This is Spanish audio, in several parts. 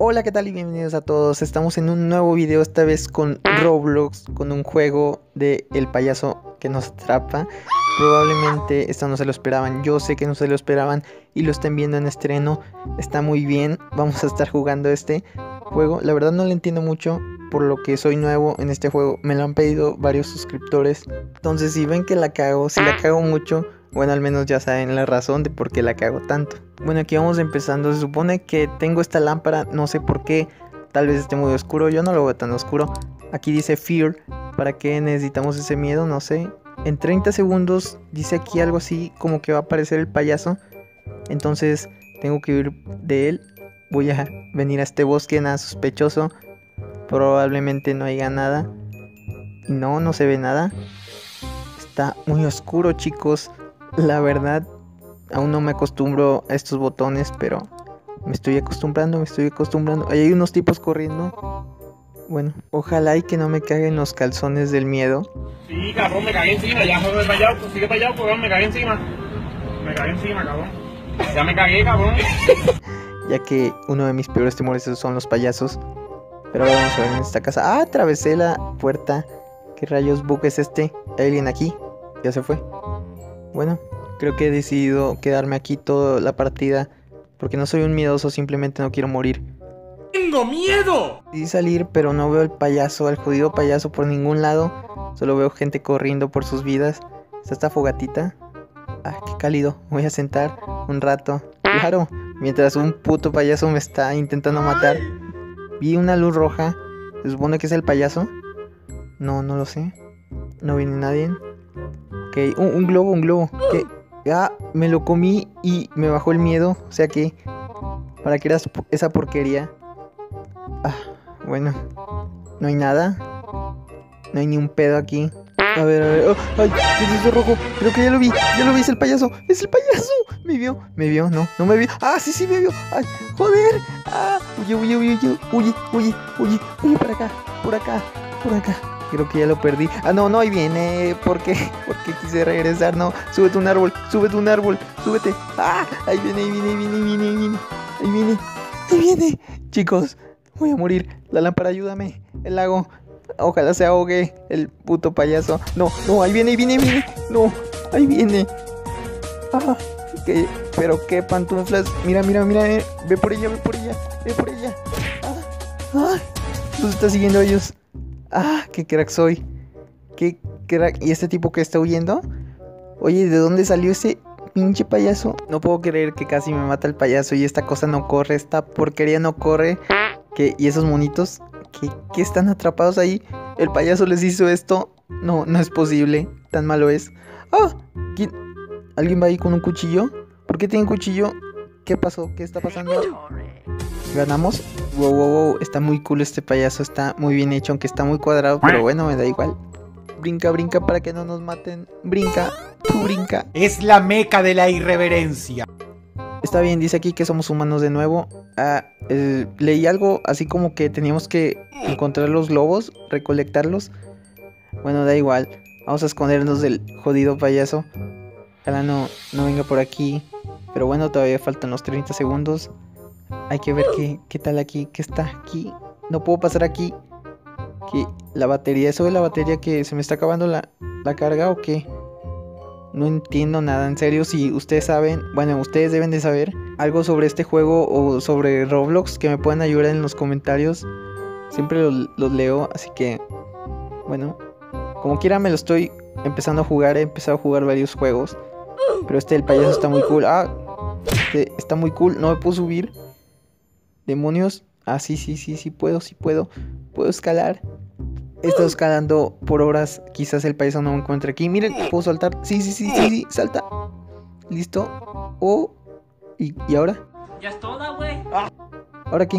Hola, ¿qué tal? Y bienvenidos a todos. Estamos en un nuevo video, esta vez con Roblox, con un juego de el payaso que nos atrapa. Probablemente esto no se lo esperaban, yo sé que no se lo esperaban y lo estén viendo en estreno. Está muy bien, vamos a estar jugando este juego. La verdad no lo entiendo mucho, por lo que soy nuevo en este juego. Me lo han pedido varios suscriptores. Entonces si ven que la cago, si la cago mucho, bueno, al menos ya saben la razón de por qué la cago tanto. Bueno, aquí vamos empezando. Se supone que tengo esta lámpara, no sé por qué. Tal vez esté muy oscuro, yo no lo veo tan oscuro. Aquí dice Fear, ¿para qué necesitamos ese miedo? No sé. En 30 segundos dice aquí algo así como que va a aparecer el payaso. Entonces tengo que huir de él. Voy a venir a este bosque, nada sospechoso. Probablemente no haya nada. No, no se ve nada. Está muy oscuro, chicos. La verdad, aún no me acostumbro a estos botones, pero me estoy acostumbrando. Ahí hay unos tipos corriendo. Bueno, ojalá y que no me caguen los calzones del miedo. Sí, cabrón, me cagué encima, ya joder para allá, pues sigue para allá, cabrón, me cagué encima, cabrón. Ya me cagué, cabrón. Ya que uno de mis peores temores son los payasos. Pero ahora vamos a ver en esta casa. Ah, atravesé la puerta. ¿Qué rayos bug es este? ¿Hay alguien aquí? Ya se fue. Bueno, creo que he decidido quedarme aquí toda la partida, porque no soy un miedoso, simplemente no quiero morir. ¡Tengo miedo! Decidí salir, pero no veo al payaso, al jodido payaso por ningún lado. Solo veo gente corriendo por sus vidas. Está esta fogatita. Ah, qué cálido. Voy a sentar un rato. Claro, mientras un puto payaso me está intentando matar. Vi una luz roja. ¿Se supone que es el payaso? No, no lo sé. No viene nadie. Ok, un globo. ¿Qué? Ah, me lo comí y me bajó el miedo. O sea que, ¿para qué era esa porquería? Ah, bueno. No hay nada. No hay ni un pedo aquí. A ver. Oh, ay, ¿qué es eso rojo? Creo que ya lo vi, es el payaso. ¡Es el payaso! Me vio, no me vio. Ah, sí, me vio. Ay, joder. Ah, oye, por acá. Creo que ya lo perdí. Ah, no, ahí viene. ¿Por qué quise regresar? No, súbete un árbol. Ah, ahí viene. Chicos, voy a morir. La lámpara, ayúdame. El lago. Ojalá se ahogue el puto payaso. No, ahí viene. No, ahí viene. Ah, okay. Pero qué pantuflas. Mira. Ve por ella. Ah, los está siguiendo ellos. Ah, qué crack soy. Qué crack. ¿Y este tipo que está huyendo? Oye, ¿de dónde salió ese pinche payaso? No puedo creer que casi me mata el payaso y esta cosa no corre, esta porquería no corre. ¿Qué? ¿Y esos monitos? ¿Qué están atrapados ahí? ¿El payaso les hizo esto? No, no es posible. Tan malo es. ¡Ah! ¿Quién? ¿Alguien va ahí con un cuchillo? ¿Por qué tiene un cuchillo? ¿Qué pasó? ¿Qué está pasando? ¿Ganamos? Wow. Está muy cool este payaso. Está muy bien hecho, aunque está muy cuadrado. Pero bueno, me da igual. Brinca para que no nos maten. Brinca. Tú brinca. Es la meca de la irreverencia. Está bien, dice aquí que somos humanos de nuevo. Leí algo así como que teníamos que encontrar los globos, recolectarlos. Bueno, da igual. Vamos a escondernos del jodido payaso. Ojalá no venga por aquí. Pero bueno, todavía faltan los 30 segundos. Hay que ver qué tal aquí, qué está aquí. No puedo pasar aquí. ¿Qué? ¿La batería? ¿Eso es la batería que se me está acabando la carga o qué? No entiendo nada, en serio, si ustedes saben, bueno, ustedes deben de saber algo sobre este juego o sobre Roblox, que me pueden ayudar en los comentarios. Siempre los leo, así que, bueno, como quiera me lo estoy empezando a jugar, he empezado a jugar varios juegos. Pero el payaso está muy cool. Ah, este está muy cool, no me puedo subir. Demonios, ah, sí puedo. Puedo escalar. He estado escalando por horas, quizás el payaso no me encuentre aquí. Miren, puedo saltar. Sí, salta. Listo. Oh, ¿y ahora? Ya es toda, güey. Ah. ¿Ahora qué?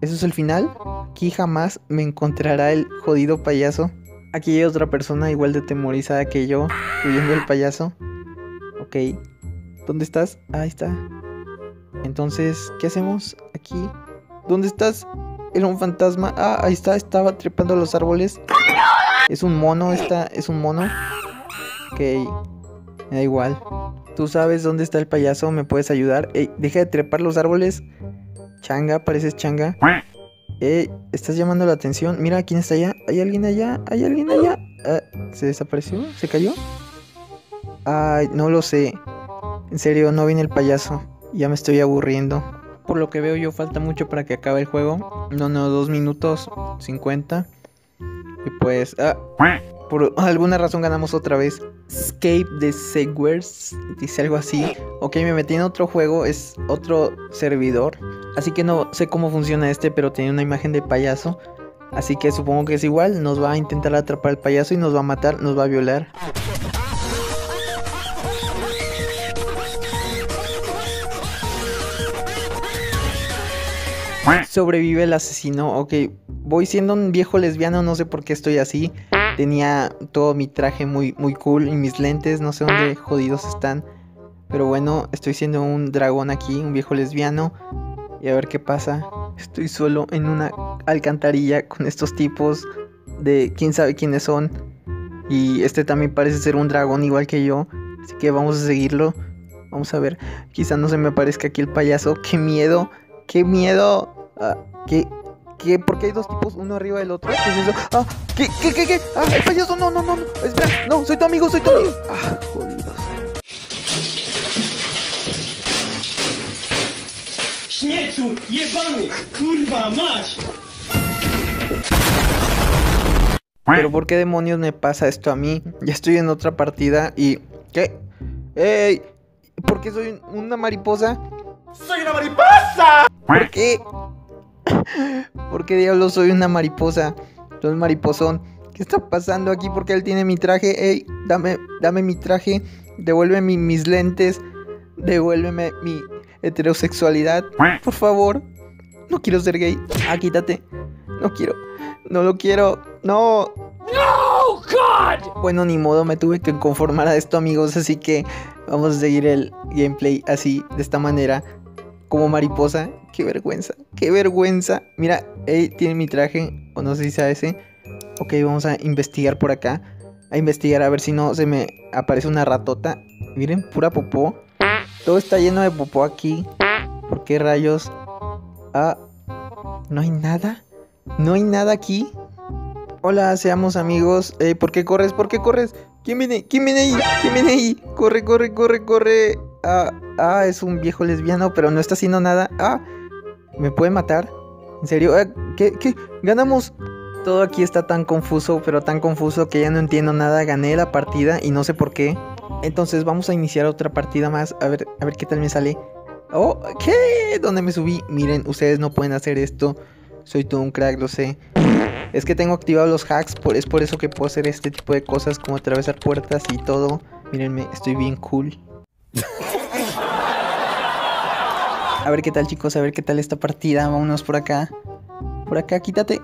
¿Eso es el final? Aquí jamás me encontrará el jodido payaso. Aquí hay otra persona igual de temorizada que yo, huyendo del payaso. Ok. ¿Dónde estás? Ahí está. Entonces, ¿qué hacemos aquí? ¿Dónde estás? Era un fantasma. Ah, ahí está, estaba trepando a los árboles. Es un mono, es un mono. Ok, me da igual. ¿Tú sabes dónde está el payaso? ¿Me puedes ayudar? Ey, deja de trepar los árboles. Changa, pareces changa. Estás llamando la atención. Mira, ¿quién está allá? ¿Hay alguien allá? ¿Hay alguien allá? ¿Se desapareció? ¿Se cayó? Ay, no lo sé. En serio, no viene el payaso. Ya me estoy aburriendo. Por lo que veo yo, falta mucho para que acabe el juego. No, 2 minutos 50. Y pues... por alguna razón ganamos otra vez. Escape the Sewers, dice algo así. Ok, me metí en otro juego, es otro servidor. Así que no sé cómo funciona este, pero tenía una imagen de payaso. Así que supongo que es igual, nos va a intentar atrapar el payaso y nos va a matar, nos va a violar. Sobrevive el asesino, ok. Voy siendo un viejo lesbiano, no sé por qué estoy así. Tenía todo mi traje muy cool y mis lentes, no sé dónde jodidos están. Pero bueno, estoy siendo un dragón aquí, un viejo lesbiano. Y a ver qué pasa. Estoy solo en una alcantarilla con estos tipos de quién sabe quiénes son. Y este también parece ser un dragón igual que yo. Así que vamos a seguirlo. Vamos a ver, quizá no se me aparezca aquí el payaso. ¡Qué miedo! ¡Qué miedo! ¿Qué? ¿Por qué hay dos tipos? Uno arriba del otro. ¿Qué es eso? ¿Qué? El payaso, no. Espera, no, soy tu amigo. Jodidos. Śmiecu, jebany, kurwa, masz. Pero ¿por qué demonios me pasa esto a mí? Ya estoy en otra partida y... ¿Qué? ¡Ey! ¿Por qué soy una mariposa? ¡Soy una mariposa! ¿Por qué? ¿Por qué diablos soy una mariposa? Soy un mariposón. ¿Qué está pasando aquí? ¿Por qué él tiene mi traje? Ey, dame mi traje. Devuélveme mis lentes. Devuélveme mi heterosexualidad. Por favor. No quiero ser gay. Quítate. No quiero. No lo quiero. No. ¡No, God! Bueno, ni modo, me tuve que conformar a esto, amigos. Así que vamos a seguir el gameplay así, de esta manera. Como mariposa, qué vergüenza, qué vergüenza. Mira, tiene mi traje, o no sé si sea ese. Ok, vamos a investigar por acá. A investigar, a ver si no se me aparece una ratota. Miren, pura popó. Todo está lleno de popó aquí. ¿Por qué rayos? No hay nada. No hay nada aquí. Hola, seamos amigos. ¿Por qué corres? ¿Por qué corres? ¿Quién viene ahí? Corre. Es un viejo lesbiano, pero no está haciendo nada. ¿Me puede matar? ¿En serio? ¿Qué? ¿Ganamos? Todo aquí está tan confuso, pero tan confuso que ya no entiendo nada. Gané la partida y no sé por qué. Entonces vamos a iniciar otra partida más. A ver qué tal me sale. Oh, ¿qué? ¿Dónde me subí? Miren, ustedes no pueden hacer esto. Soy todo un crack, lo sé. Es que tengo activados los hacks, es por eso que puedo hacer este tipo de cosas, como atravesar puertas y todo. Mírenme, estoy bien cool. A ver qué tal, chicos, a ver qué tal esta partida. Vámonos por acá. Por acá, quítate.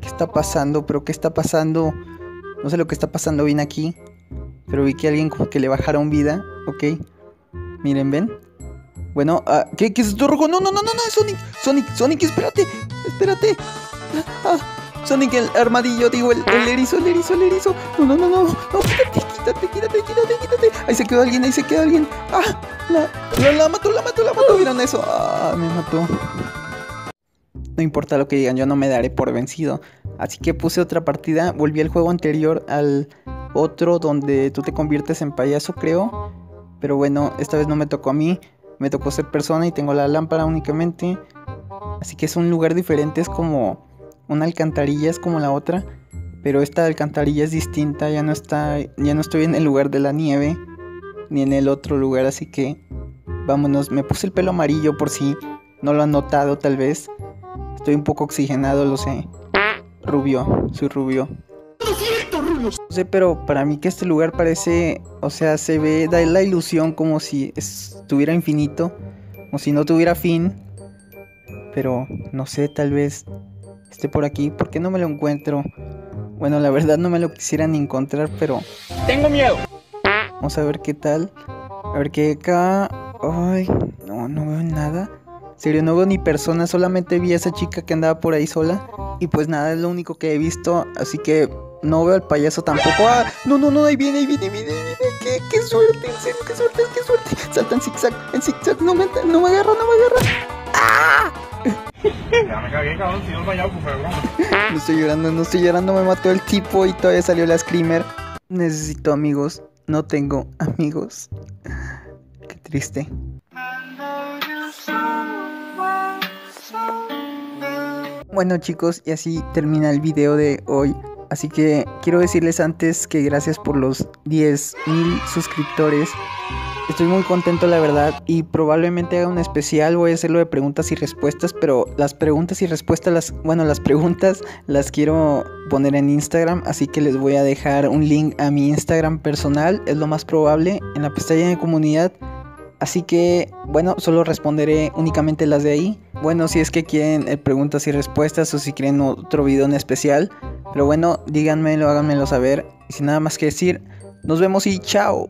¿Qué está pasando? ¿Pero qué está pasando? No sé lo que está pasando bien aquí. Pero vi que alguien como que le bajaron vida. Ok. Miren, ven. Bueno, ¿qué es esto rojo? No, Sonic, espérate. Sonic, el armadillo, digo, el erizo. No, quítate. Ahí se quedó alguien. La mató. ¿Vieron eso? Me mató. No importa lo que digan, yo no me daré por vencido. Así que puse otra partida, volví al juego anterior, al otro donde tú te conviertes en payaso, creo. Pero bueno, esta vez no me tocó a mí, me tocó ser persona y tengo la lámpara únicamente. Así que es un lugar diferente, es como... una alcantarilla, es como la otra, pero esta alcantarilla es distinta, ya no estoy en el lugar de la nieve, ni en el otro lugar, así que vámonos. Me puse el pelo amarillo por si no lo han notado tal vez, estoy un poco oxigenado, lo sé, soy rubio. No sé, pero para mí que este lugar parece, o sea, da la ilusión como si estuviera infinito, como si no tuviera fin, pero no sé, tal vez... esté por aquí, ¿por qué no me lo encuentro? Bueno, la verdad no me lo quisieran encontrar, pero... ¡tengo miedo! Vamos a ver qué tal. A ver qué acá... Ay, no veo nada. En serio, no veo ni persona, solamente vi a esa chica que andaba por ahí sola. Y pues nada, es lo único que he visto, así que... no veo al payaso tampoco. No, ahí viene. Qué suerte, en serio, qué suerte. Salta en zigzag, no me agarra. Ya me cagué, cabrón, si no fallado, pues broma. No estoy llorando, me mató el tipo y todavía salió la screamer. Necesito amigos, no tengo amigos. Qué triste. Bueno chicos, y así termina el video de hoy. Así que quiero decirles antes que gracias por los 10,000 suscriptores. Estoy muy contento la verdad y probablemente haga un especial, voy a hacerlo de preguntas y respuestas, pero las preguntas y respuestas, las preguntas las quiero poner en Instagram, así que les voy a dejar un link a mi Instagram personal, es lo más probable, en la pestaña de comunidad, así que bueno, solo responderé únicamente las de ahí. Bueno, si es que quieren preguntas y respuestas o si quieren otro video en especial, pero bueno, díganmelo, háganmelo saber, y sin nada más que decir, nos vemos y chao.